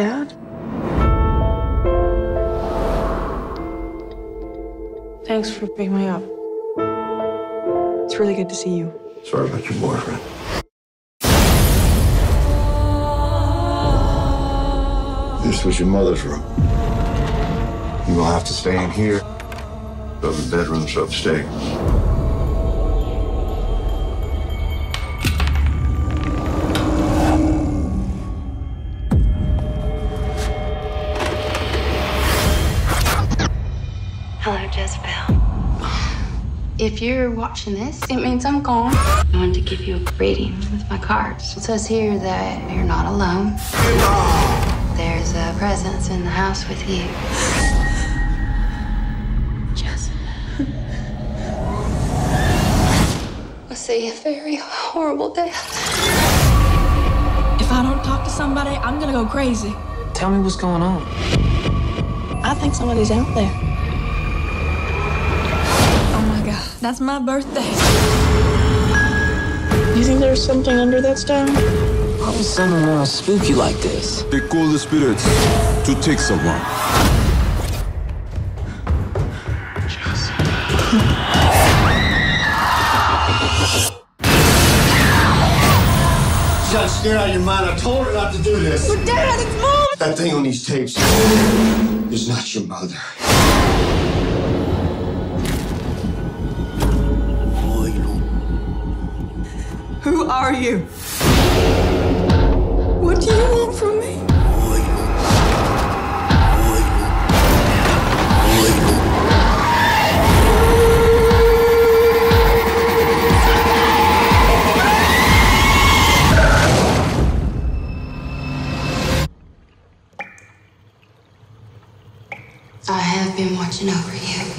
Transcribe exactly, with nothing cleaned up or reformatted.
Dad? Thanks for picking me up. It's really good to see you. Sorry about your boyfriend. This was your mother's room. You will have to stay in here. The other bedroom's upstairs. Hello, Jessabelle. If you're watching this, it means I'm gone. I wanted to give you a greeting with my cards. It says here that you're not alone. There's a presence in the house with you. Jessabelle. I see a very horrible death. If I don't talk to somebody, I'm gonna go crazy. Tell me what's going on. I think somebody's out there. That's my birthday. You think there's something under that stone? Why would someone want to spook you like this? They call the spirits to take someone. She's not scared out of your mind. I told her not to do this. Well, Dad, it's Mom! That thing on these tapes is not your mother. Who are you? What do you want from me? I have been watching over you.